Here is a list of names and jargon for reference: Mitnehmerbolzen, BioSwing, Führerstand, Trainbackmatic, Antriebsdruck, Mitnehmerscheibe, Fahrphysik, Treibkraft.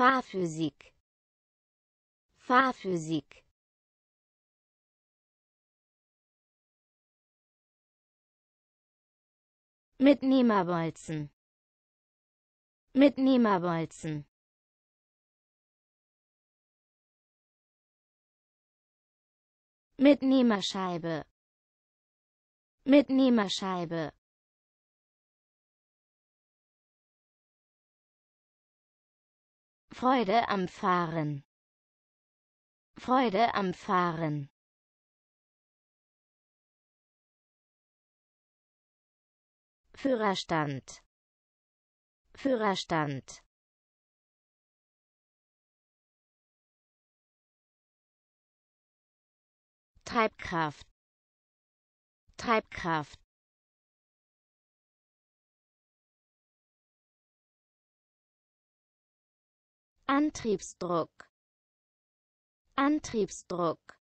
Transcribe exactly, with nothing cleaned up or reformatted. Fahrphysik, Fahrphysik. Mitnehmerbolzen, Mitnehmerbolzen. Mitnehmerscheibe, Mitnehmerscheibe. Freude am Fahren, Freude am Fahren. Führerstand, Führerstand. Treibkraft, Treibkraft. Antriebsdruck, Antriebsdruck.